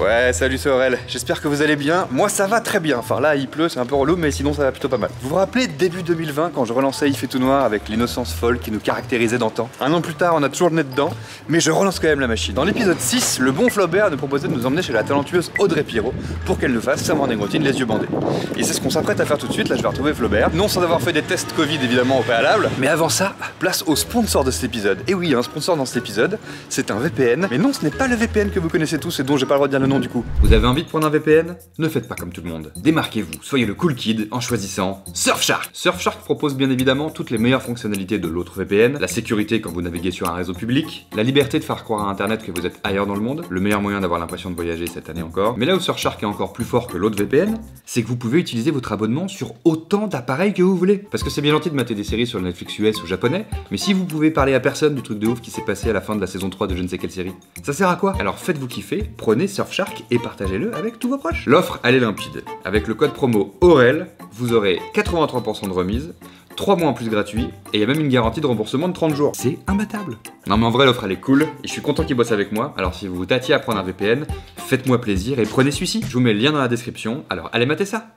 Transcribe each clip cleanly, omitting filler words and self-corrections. Ouais, salut, c'est Aurel. J'espère que vous allez bien. Moi, ça va très bien. Enfin, là, il pleut, c'est un peu relou, mais sinon, ça va plutôt pas mal. Vous vous rappelez début 2020, quand je relançais Il fait tout noir avec l'innocence folle qui nous caractérisait d'antan? Un an plus tard, on a toujours le nez dedans, mais je relance quand même la machine. Dans l'épisode 6, le bon FloBer nous proposait de nous emmener chez la talentueuse Audrey Pirault pour qu'elle nous fasse sa morning routine les yeux bandés. Et c'est ce qu'on s'apprête à faire tout de suite. Là, je vais retrouver FloBer, non sans avoir fait des tests Covid évidemment au préalable, mais avant ça, place au sponsor de cet épisode. Et oui, un sponsor dans cet épisode, c'est un VPN. Mais non, ce n'est pas le VPN que vous connaissez tous et dont j'ai pas le droit de dire le nom du coup. Vous avez envie de prendre un VPN? Ne faites pas comme tout le monde. Démarquez-vous, soyez le cool kid en choisissant Surfshark. Surfshark propose bien évidemment toutes les meilleures fonctionnalités de l'autre VPN, la sécurité quand vous naviguez sur un réseau public, la liberté de faire croire à Internet que vous êtes ailleurs dans le monde, le meilleur moyen d'avoir l'impression de voyager cette année encore. Mais là où Surfshark est encore plus fort que l'autre VPN, c'est que vous pouvez utiliser votre abonnement sur autant d'appareils que vous voulez. Parce que c'est bien gentil de mater des séries sur Netflix US ou japonais, mais si vous pouvez parler à personne du truc de ouf qui s'est passé à la fin de la saison 3 de je ne sais quelle série, ça sert à quoi? Alors faites-vous kiffer, prenez Surfshark et partagez-le avec tous vos proches. L'offre, elle est limpide. Avec le code promo AUREL, vous aurez 83% de remise, 3 mois en plus gratuits, et il y a même une garantie de remboursement de 30 jours. C'est imbattable. Non mais en vrai, l'offre elle est cool, et je suis content qu'ils bossent avec moi, alors si vous vous tâtiez à prendre un VPN, faites-moi plaisir et prenez celui-ci. Je vous mets le lien dans la description, alors allez mater ça.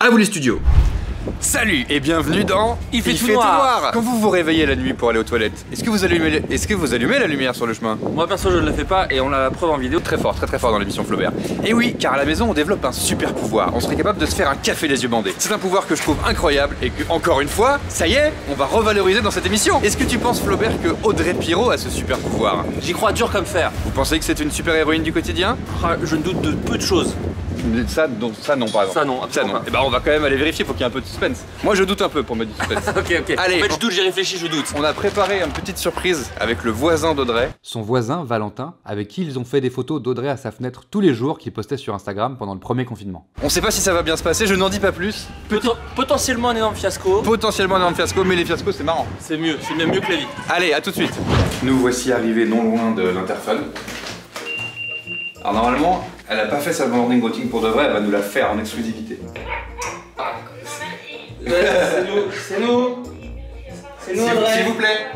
À vous les studios! Salut et bienvenue dans Il fait tout noir. Quand vous vous réveillez la nuit pour aller aux toilettes, est-ce que vous allumez la lumière sur le chemin? Moi perso je ne le fais pas et on a la preuve en vidéo. Très fort dans l'émission FloBer. Et oui, car à la maison on développe un super pouvoir. On serait capable de se faire un café les yeux bandés. C'est un pouvoir que je trouve incroyable et que, encore une fois, ça y est, on va revaloriser dans cette émission. Est-ce que tu penses, FloBer, que Audrey Pirault a ce super pouvoir? J'y crois dur comme fer. Vous pensez que c'est une super héroïne du quotidien? Je ne doute de peu de choses. Ça non, par exemple. Ça non. Et bah on va quand même aller vérifier, faut qu'il y ait un peu de suspense. Moi je doute un peu pour mettre du suspense. Ok. Allez. En fait je doute, j'ai réfléchi, je doute. On a préparé une petite surprise avec le voisin d'Audrey. Son voisin, Valentin, avec qui ils ont fait des photos d'Audrey à sa fenêtre tous les jours qu'il postait sur Instagram pendant le premier confinement. On sait pas si ça va bien se passer, je n'en dis pas plus. Potentiellement un énorme fiasco. Potentiellement un énorme fiasco, mais les fiascos c'est marrant. C'est mieux, c'est même mieux que la vie. Allez, à tout de suite. Nous voici arrivés non loin de l'interphone. Alors normalement, elle a pas fait sa morning routine pour de vrai, elle va nous la faire en exclusivité. Ah. C'est nous Audrey. S'il vous plaît.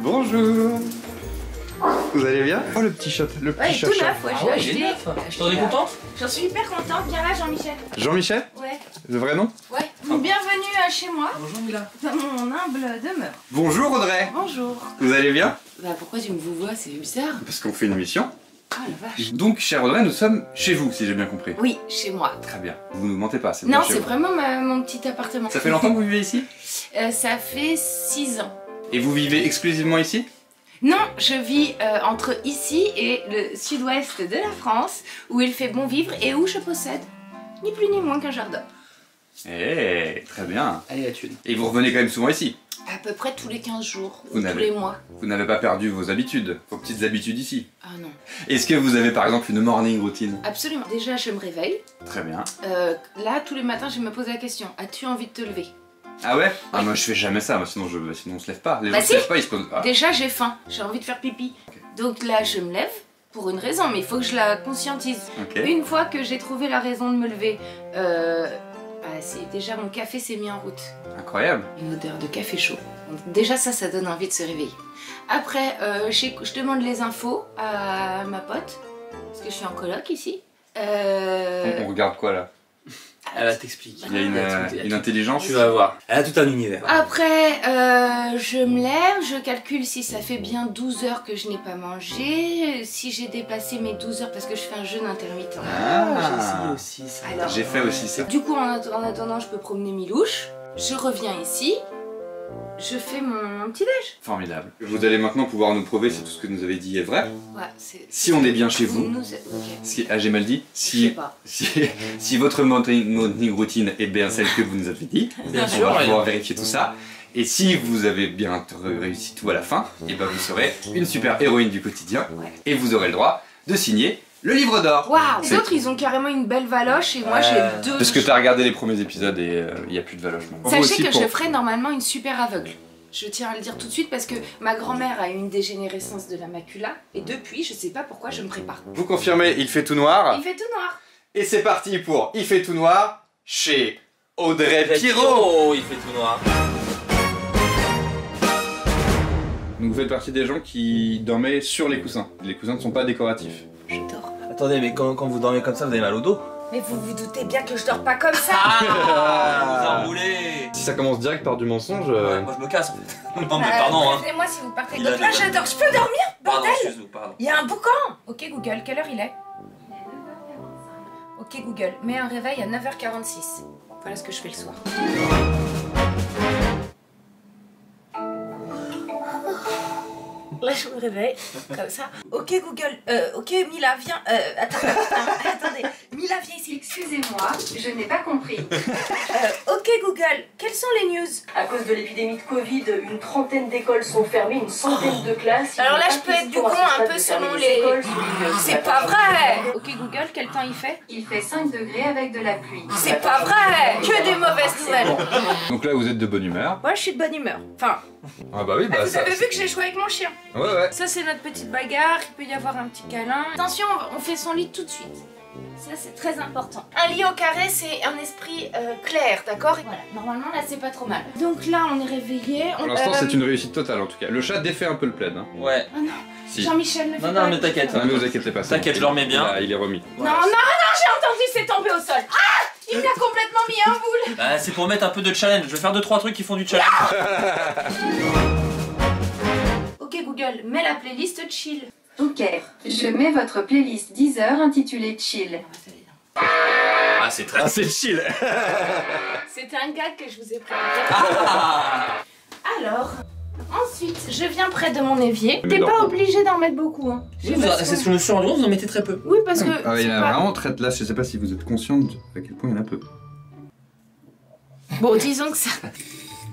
Bonjour. Vous allez bien? Oh le petit chat, le petit chat. Tout neuf, ouais, j'ai acheté. T'en es contente? J'en suis hyper contente. Viens là, Jean-Michel. Jean-Michel? Ouais. Le vrai nom? Ouais. Bienvenue chez moi. Bonjour Mila. Dans mon humble demeure. Bonjour Audrey. Bonjour. Vous allez bien? Bah pourquoi tu me vois? C'est bizarre. Parce qu'on fait une mission. Oh la vache. Donc, chère Audrey, nous sommes chez vous, si j'ai bien compris. Oui, chez moi. Très bien. Vous ne mentez pas, c'est bien. Non, c'est vraiment mon petit appartement. Ça fait longtemps que vous vivez ici? Ça fait 6 ans. Et vous vivez exclusivement ici? Non, je vis entre ici et le sud-ouest de la France, où il fait bon vivre et où je possède ni plus ni moins qu'un jardin. Eh, très bien. Allez la thune. Et vous revenez quand même souvent ici? À peu près tous les 15 jours, ou tous les mois. Vous n'avez pas perdu vos habitudes, vos petites habitudes ici? Ah non. Est-ce que vous avez par exemple une morning routine? Absolument. Déjà je me réveille. Très bien. Là tous les matins je me pose la question, as-tu envie de te lever? Ah ouais? Ah moi je fais jamais ça, sinon on se lève pas. Les gens se lèvent pas, ils se posent... Ah. Déjà j'ai faim, j'ai envie de faire pipi. Okay. Donc là je me lève. Pour une raison, mais il faut que je la conscientise. Okay. Une fois que j'ai trouvé la raison de me lever, déjà mon café s'est mis en route. Incroyable. Une odeur de café chaud. Déjà ça donne envie de se réveiller. Après, je demande les infos à ma pote, parce que je suis en coloc ici. On regarde quoi là? Elle va t'expliquer. Il y a une intelligence. Tu vas voir. Elle a tout un univers. Après, je me lève, je calcule si ça fait bien 12 heures que je n'ai pas mangé, si j'ai dépassé mes 12 heures parce que je fais un jeûne intermittent. Ah, j'ai essayé aussi ça. J'ai fait aussi ça. Du coup, en attendant, je peux promener Milouche. Je reviens ici. Je fais mon petit déj. Formidable. Vous allez maintenant pouvoir nous prouver si tout ce que nous avez dit est vrai. Ouais, si on est bien chez vous. Okay. J'ai mal dit. Si votre morning routine est bien celle que vous nous avez dit, on va pouvoir vérifier tout ça. Et si vous avez bien réussi tout à la fin, et ben vous serez une super héroïne du quotidien. Ouais. Et vous aurez le droit de signer le livre d'or. Waouh. Les autres, ils ont carrément une belle valoche et moi j'ai deux... Parce que t'as regardé les premiers épisodes et il n'y a plus de valoche. Sachez que je ferai normalement une super aveugle. Je tiens à le dire tout de suite parce que ma grand-mère a eu une dégénérescence de la macula et depuis, je sais pas pourquoi, je me prépare. Vous confirmez, il fait tout noir? Il fait tout noir. Et c'est parti pour Il fait tout noir chez Audrey Pirault. Il fait tout noir. Donc vous faites partie des gens qui dormaient sur les coussins. Les coussins ne sont pas décoratifs. Je dors. Attendez, mais quand vous dormez comme ça, vous avez mal au dos? Mais vous vous doutez bien que je dors pas comme ça. Ah, vous enroulez. Si ça commence direct par du mensonge... Ouais, moi je me casse en fait. Non mais pardon hein. Moi si vous partez comme là, j'adore, je peux dormir. Pardon, bordel, il y a un boucan. Ok Google, quelle heure il est? Ok Google, mets un réveil à 9h46. Voilà ce que je fais le soir. Là je me réveille, comme ça. Ok Google, ok Mila, viens, attendez, Mila viens ici. Excusez-moi, je n'ai pas compris. Ok Google, quelles sont les news? À cause de l'épidémie de Covid, une trentaine d'écoles sont fermées, une centaine de classes. Alors là je peux être du con un peu selon les... C'est pas vrai. Ok Google, quel temps il fait? Il fait 5 degrés avec de la pluie. C'est pas vrai. Que des mauvaises nouvelles. Donc là vous êtes de bonne humeur? Ouais je suis de bonne humeur, enfin... Ah bah oui bah ça... Vous avez vu que j'ai joué avec mon chien? Ouais, ouais. Ça c'est notre petite bagarre, il peut y avoir un petit câlin. Attention, on fait son lit tout de suite. Ça c'est très important. Un lit au carré c'est un esprit clair, d'accord? Voilà, normalement là c'est pas trop mal. Donc là on est réveillé. Pour l'instant c'est une réussite totale en tout cas. Le chat défait un peu le plaid. Hein. Ouais. Ah non, si. Jean-Michel ne fait pas. Non, non, mais t'inquiète. Non, mais vous inquiétez pas. T'inquiète, je le remets bien. Ah, il est remis. Voilà. Non, non, non, j'ai entendu, c'est tombé au sol. Ah! Il me l'a complètement mis en boule. Bah c'est pour mettre un peu de challenge. Je vais faire 2-3 trucs qui font du challenge. Ok Google, mets la playlist chill. Ok, je mets votre playlist 10h intitulée chill. Ah c'est très chill. C'était un gag que je vous ai présenté. Ah. Alors, ensuite je viens près de mon évier. T'es pas obligé d'en mettre beaucoup hein. C'est ce que je me suis rendu compte, vous en mettez très peu. Oui parce que... Ah, il y en a pas... vraiment très... Là je sais pas si vous êtes consciente à quel point il y en a peu. Bon disons que ça...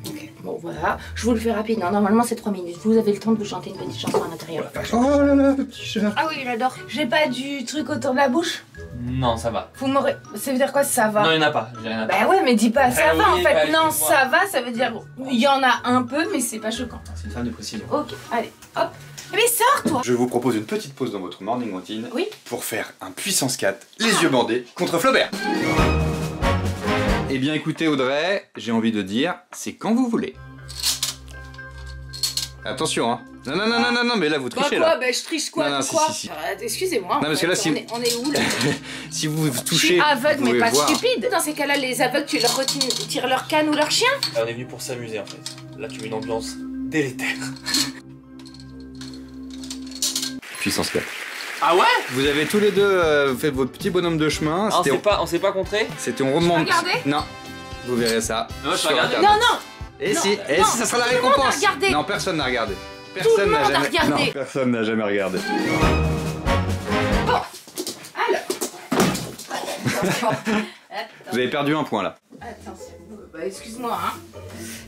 Okay. Bon voilà, je vous le fais rapide, hein. Normalement c'est 3 minutes, vous avez le temps de vous chanter une petite chanson à l'intérieur. Oh là là, le petit chat. Ah oui, j'adore. J'ai pas du truc autour de la bouche? Non, ça va. Vous m'aurez... Ça veut dire quoi ça va? Non, il n'y en a pas, j'ai rien à dire. Bah ouais, mais dis pas ça va en fait, non ça va, ça veut dire il y en a un peu mais c'est pas choquant. C'est une femme de précision. Ok, allez, hop. Mais sors toi! Je vous propose une petite pause dans votre morning routine. Oui. Pour faire un puissance 4, les yeux bandés, contre Flaubert. Eh bien écoutez Audrey, j'ai envie de dire, c'est quand vous voulez. Attention hein. Non non non non non, non mais là vous trichez là. Bah je triche quoi? Non, non, quoi si, si, si. Excusez-moi. Non parce que là si... on est où là? Si vous vous touchez... Je suis aveugle mais pas voir. Stupide. Dans ces cas là les aveugles tu leur retires leur canne ou leur chien. Là, on est venu pour s'amuser en fait. Là tu mets une ambiance délétère. Puissance 4. Ah ouais? Vous avez tous les deux fait votre petit bonhomme de chemin. Ah, on s'est pas contré? C'était on remonte. Regardez. Non, vous verrez ça. Non, je regarde. Non, non. Et non, si, non, et non, si ça sera la récompense. Non, personne n'a regardé. Personne n'a jamais regardé. Non, personne n'a jamais regardé. Bon, alors. Vous avez perdu un point là. Attention, bah, excuse-moi. Hein.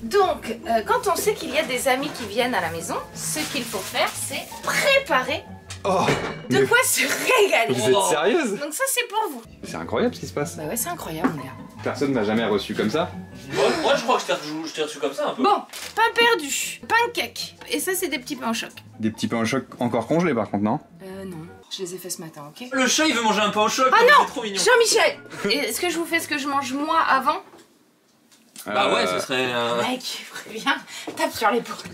Donc, quand on sait qu'il y a des amis qui viennent à la maison, ce qu'il faut faire, c'est préparer. Oh, de quoi se régaler. Vous êtes sérieuse? Donc ça c'est pour vous. C'est incroyable ce qui se passe. Bah ouais c'est incroyable mon gars. Personne m'a jamais reçu comme ça. Moi je crois que je t'ai reçu comme ça un peu. Bon, pain perdu, pancake. Et ça c'est des petits pains au choc. Des petits pains au choc encore congelés par contre non? Non, je les ai fait ce matin ok. Le chat il veut manger un pain au choc. Ah non, trop mignon. Jean-Michel. Est-ce que je vous fais ce que je mange moi avant? Bah ouais ce serait... Mec, viens, tape sur les portes.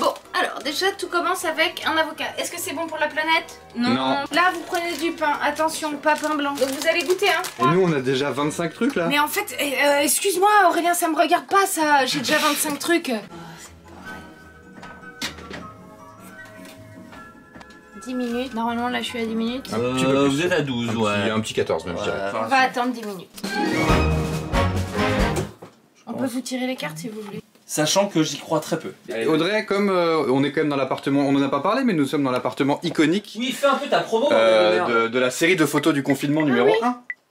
Bon. Alors déjà tout commence avec un avocat. Est-ce que c'est bon pour la planète? Non. Non. Là vous prenez du pain, attention, pas pain blanc. Donc vous allez goûter hein. Et nous on a déjà 25 trucs là. Mais en fait, excuse-moi Aurélien, ça me regarde pas ça, j'ai déjà 25 trucs. Oh, c'est pas vrai. 10 minutes, normalement là je suis à 10 minutes. Un petit peu plus. Vous êtes à 12 ouais. Un petit 14 même je dirais. On va attendre 10 minutes. On peut vous tirer les cartes si vous voulez. Sachant que j'y crois très peu. Audrey, comme on est quand même dans l'appartement, on en a pas parlé, mais nous sommes dans l'appartement iconique. Oui, fais un peu ta promo de la série de photos du confinement numéro 1.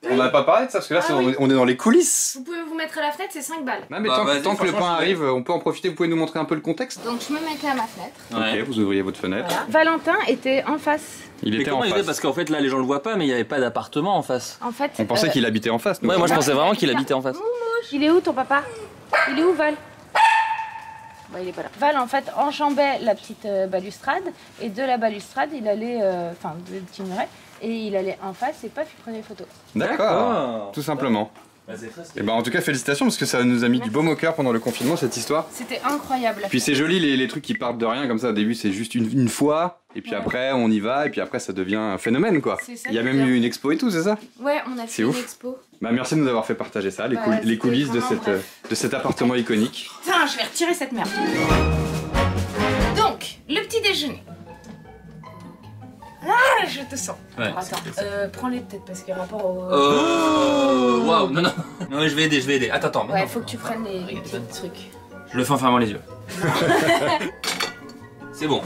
Oui. On n'a pas parlé de ça, parce que là, on est dans les coulisses. Vous pouvez vous mettre à la fenêtre, c'est 5 balles. Non, mais tant que le pain arrive, on peut en profiter, vous pouvez nous montrer un peu le contexte. Donc je me mettais à ma fenêtre. Ouais. Ok, vous ouvriez votre fenêtre. Voilà. Valentin était en face. Il était en face. Parce qu'en fait, là, les gens le voient pas, mais il n'y avait pas d'appartement en face. En fait, on pensait qu'il habitait en face. Ouais, moi, je pensais vraiment qu'il habitait en face. Il est où ton papa? Il est où Val? Bah, il est pas là. Val en fait enjambait la petite balustrade et de la balustrade il allait, enfin le petit muret et il allait en face et paf il prenait les photos. D'accord, tout simplement. Et bah en tout cas félicitations parce que ça nous a mis du baume au cœur pendant le confinement cette histoire. C'était incroyable. Puis c'est joli les trucs qui partent de rien comme ça. Au début c'est juste une fois et puis après on y va et puis après ça devient un phénomène quoi. Il y a même eu une expo et tout c'est ça? Ouais on a fait une expo. Bah merci de nous avoir fait partager ça, les coulisses de cet appartement iconique. Putain je vais retirer cette merde. Donc le petit déjeuner. Ah, je te sens. Ouais, alors, attends, prends-les peut-être parce que rapport au... Oh, waouh, non, non. Non, mais je vais aider. Attends, attends. Ouais, faut que tu prennes les petits trucs. Je le fais en fermant les yeux. C'est bon.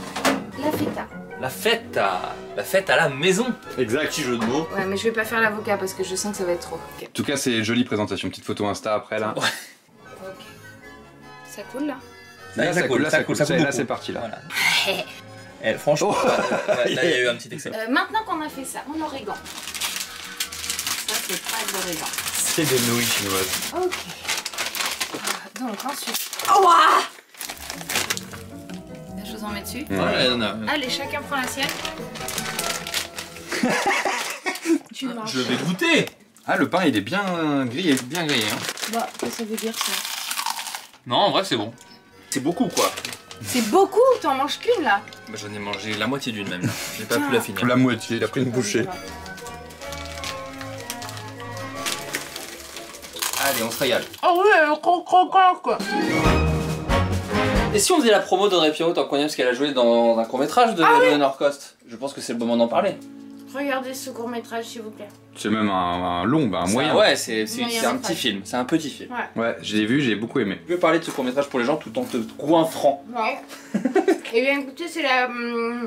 La feta. La fête à la maison. Exact, petit jeu de mots. Ouais, mais je vais pas faire l'avocat parce que je sens que ça va être trop. Okay. En tout cas, c'est une jolie présentation. Petite photo Insta après, là. Ok. Ça coule, là? Là, ça coule, là, ça coule. Là, c'est parti, là. Voilà. Eh, franchement, là il y a eu un petit excès. Maintenant qu'on a fait ça, on l'origan. Ça c'est pas de l'origan. C'est des nouilles chinoises. Ok. Donc ensuite... Oh, la chose en met dessus. Ouais, non, non. Allez, chacun prend la sienne. Tu manges. Je vais goûter. Ah, le pain il est bien grillé, hein. Bah, ça veut dire ça. Non, en vrai c'est bon. C'est beaucoup quoi. C'est beaucoup, t'en manges qu'une là? Bah, j'en ai mangé la moitié d'une même là, j'ai pas pu la finir. La moitié, il a pris une bouchée. Allez, on se régale. Oh oui, croc quoi. Et si on faisait la promo d'Audrey Pirault tant qu'on y est parce qu'elle a joué dans un court-métrage de Eleanor Coste? Je pense que c'est le moment d'en parler. Regardez ce court-métrage s'il vous plaît. C'est même un long, bah, un moyen. Ouais, c'est un petit film, c'est un petit film. Ouais, je l'ai vu, j'ai beaucoup aimé. Tu peux parler de ce court-métrage pour les gens tout en te goinfrant. Ouais. Et bien écoutez, c'est la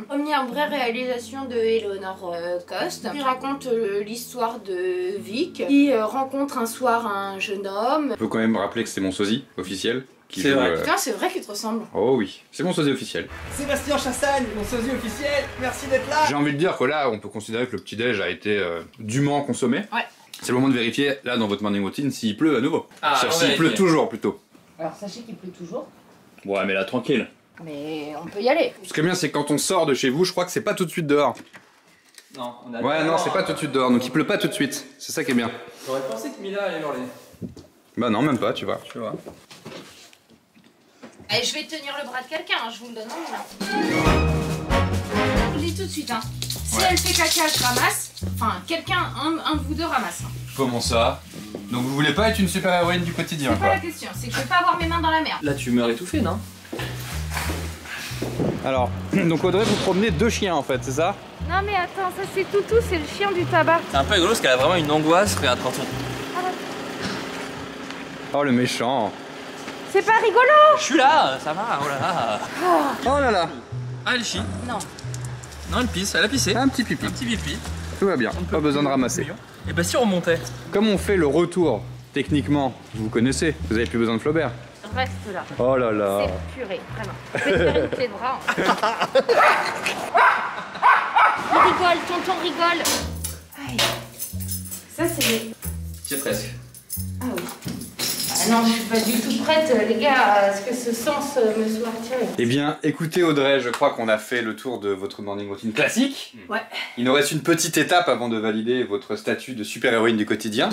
première vraie réalisation de Eleanor Coste qui raconte l'histoire de Vic qui rencontre un soir un jeune homme. On peut quand même rappeler que c'est mon sosie officiel. C'est vrai. Putain, c'est vrai qu'il te ressemble. Oh oui, c'est mon sosie officiel. Sébastien Chassagne, mon sosie officiel, merci d'être là. J'ai envie de dire que là, on peut considérer que le petit-déj a été dûment consommé. Ouais. C'est le moment de vérifier, là, dans votre morning routine, s'il pleut à nouveau. Ah, s'il pleut toujours, plutôt. Alors, sachez qu'il pleut toujours. Ouais, mais là, tranquille. Mais on peut y aller. Ce qui est bien, c'est quand on sort de chez vous, je crois que c'est pas tout de suite dehors. Non, on a... Ouais, non, c'est pas tout de suite dehors, donc il pleut pas tout de suite. C'est ça qui est bien. J'aurais pensé que Mila allait hurler. Bah non, même pas, tu vois. Tu vois. Et je vais tenir le bras de quelqu'un, hein, je vous le donne en main. Je vous le dis tout de suite, hein. Si elle fait caca, je ramasse. Enfin, quelqu'un, un de vous deux ramasse. Hein. Comment ça? Donc vous voulez pas être une super héroïne du quotidien? C'est pas la question, c'est que je vais pas avoir mes mains dans la merde. Là tu meurs étouffée, non? Alors, donc Audrey, vous promenez deux chiens en fait, c'est ça? Non mais attends, ça c'est Toutou, c'est le chien du tabac. C'est un peu rigolo parce qu'elle a vraiment une angoisse, regarde quand on... Oh le méchant. C'est pas rigolo! Je suis là, ça va, oh là là! Oh là là! Ah, elle chie? Non. Non, elle pisse, elle a pissé. Un petit pipi. Un petit pipi. Tout va bien, pas besoin de ramasser. Et bah si on montait? Comme on fait le retour, techniquement, vous connaissez, vous avez plus besoin de Flaubert. Reste là. Oh là là! C'est purée, vraiment. Je vais te faire une clé de bras. On rigole, tonton rigole! Aïe. Ça, c'est... C'est presque. Ah oui. Non, je suis pas du tout prête, les gars, à ce que ce sens me soit retiré. Eh bien, écoutez Audrey, je crois qu'on a fait le tour de votre morning routine classique. Ouais. Il nous reste une petite étape avant de valider votre statut de super-héroïne du quotidien.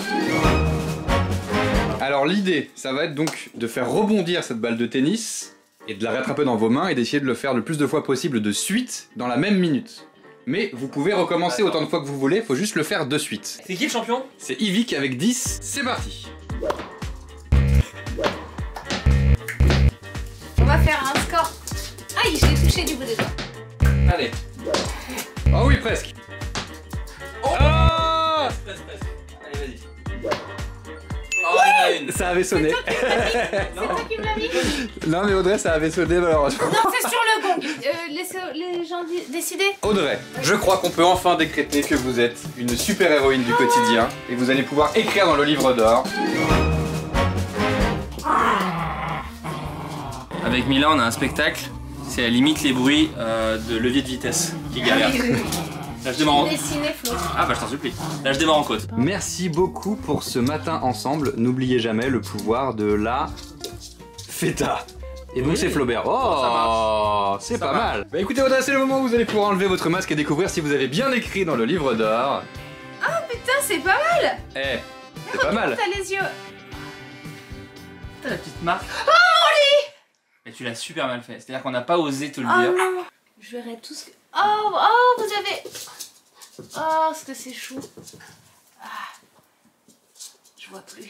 Alors l'idée, ça va être donc de faire rebondir cette balle de tennis et de la rattraper dans vos mains et d'essayer de le faire le plus de fois possible de suite dans la même minute. Mais vous pouvez recommencer autant de fois que vous voulez, faut juste le faire de suite. C'est qui le champion? C'est Yvick avec 10, c'est parti. On va faire un score. Aïe, je l'ai touché du bout des doigts. Allez. Oh oui, presque. Oh, oh presque. Allez, vas-y. Oh, oui une. Ça avait sonné. C'est toi qui me l'as mis. Non, mais Audrey, ça avait sonné malheureusement. Non, c'est sur le gong. Laissez les gens décider. Audrey, je crois qu'on peut enfin décréter que vous êtes une super-héroïne du quotidien et vous allez pouvoir écrire dans le livre d'or. Avec Mila, on a un spectacle, c'est à la limite les bruits de levier de vitesse qui galèrent. Là, je démarre en... Ah bah je t'en supplie. Là, je démarre en côte. Merci beaucoup pour ce matin ensemble. N'oubliez jamais le pouvoir de la feta. Et donc c'est Flaubert. Oh, c'est pas mal. Bah écoutez, Audrey, c'est le moment où vous allez pouvoir enlever votre masque et découvrir si vous avez bien écrit dans le livre d'or. Ah putain, c'est pas mal. Eh. C'est pas mal. T'as les yeux. T'as la petite marque. Oh, Oli! Mais tu l'as super mal fait. C'est-à-dire qu'on n'a pas osé te le dire. Non. Je verrai tout ce que... Oh, oh, vous avez... Oh, ce que c'est chou. Ah. Je vois plus.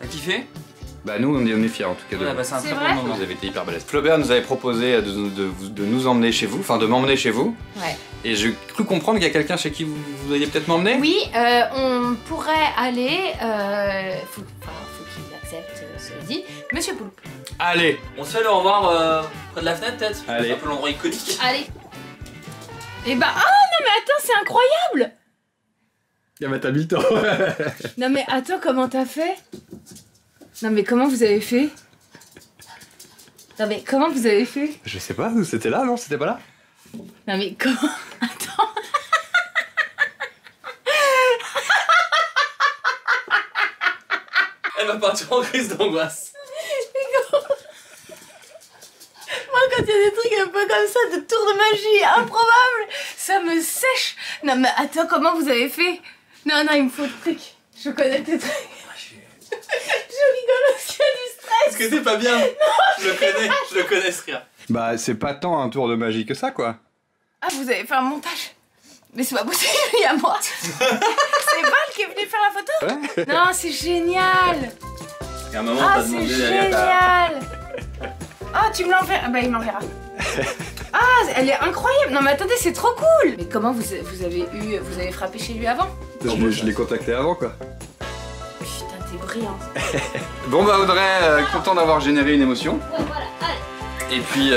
T'as kiffé? Bah nous on est fiers en tout cas de vous. C'est vrai, vous avez été hyper balèze. FloBer nous avait proposé de nous emmener chez vous, enfin de m'emmener chez vous. Ouais. Et j'ai cru comprendre qu'il y a quelqu'un chez qui vous alliez peut-être m'emmener. Oui, on pourrait aller, faut qu'il accepte ce dit, Monsieur Poulpe. Allez, on se fait le revoir près de la fenêtre peut-être. C'est un peu l'endroit iconique. Allez. Et bah, oh non mais attends, c'est incroyable. Ah bah t'as mis le temps. Non mais attends, comment t'as fait? Non mais comment vous avez fait? Non mais comment vous avez fait? Je sais pas, c'était là, non? C'était pas là? Non mais comment? Attends. Elle va partir en crise d'angoisse. Moi quand il y a des trucs un peu comme ça, de tours de magie improbable, ça me sèche. Non mais attends, comment vous avez fait? Non, non, il me faut le truc. Je connais tes trucs. Est-ce que c'est pas bien? Non, je le connais ce rire. Bah c'est pas tant un tour de magie que ça quoi. Ah vous avez fait un montage? Mais c'est pas possible, il y a moi. C'est Val qui est venu faire la photo, ouais. Non c'est génial. Et à un moment t'as demandé d'aller à la... Ah tu me l'enverras? Ah bah il m'enverra. Ah elle est incroyable. Non mais attendez, c'est trop cool. Mais comment vous avez frappé chez lui avant? Je l'ai contacté avant quoi. Brillant. Bon bah Audrey, content d'avoir généré une émotion. Ouais, voilà, allez. Et puis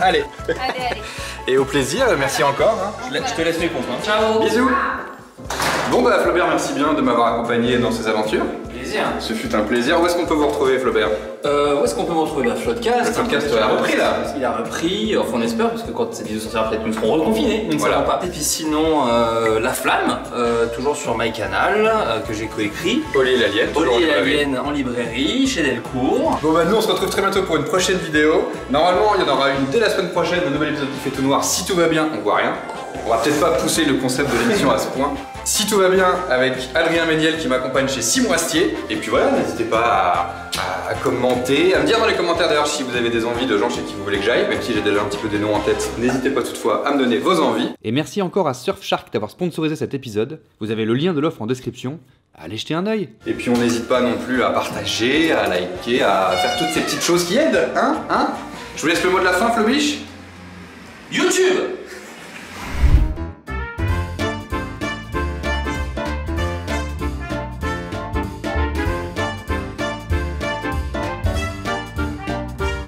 allez. Allez, allez. Et au plaisir, merci encore. Hein. Je te laisse les comptes. Hein. Ciao. Bisous. Bon bah FloBer, merci bien de m'avoir accompagné dans ces aventures. Plaisir. Ce fut un plaisir. Où est-ce qu'on peut vous retrouver FloBer? Où est-ce qu'on peut vous retrouver? La Floodcast. La Floodcast a repris là. Il a repris, enfin on espère, parce que quand ces vidéos sortiront peut-être nous serons reconfinés. Nous ne savons pas. Et puis sinon, La Flamme, toujours sur MyCanal, que j'ai coécrit. Oli et l'Alien. Oli et l'Alien en librairie, chez Delcourt. Bon bah nous on se retrouve très bientôt pour une prochaine vidéo. Normalement il y en aura une dès la semaine prochaine, un nouvel épisode qui fait tout noir. Si tout va bien, on voit rien. On va peut-être pas pousser le concept de l'émission à ce point. Si tout va bien, avec Adrien Méniel qui m'accompagne chez Simon Astier. Et puis voilà, n'hésitez pas à commenter, à me dire dans les commentaires d'ailleurs si vous avez des envies de gens chez qui vous voulez que j'aille, même si j'ai déjà un petit peu des noms en tête. N'hésitez pas toutefois à me donner vos envies. Et merci encore à Surfshark d'avoir sponsorisé cet épisode. Vous avez le lien de l'offre en description. Allez jeter un œil. Et puis on n'hésite pas non plus à partager, à liker, à faire toutes ces petites choses qui aident, hein. Je vous laisse le mot de la fin, Flobiche. YouTube.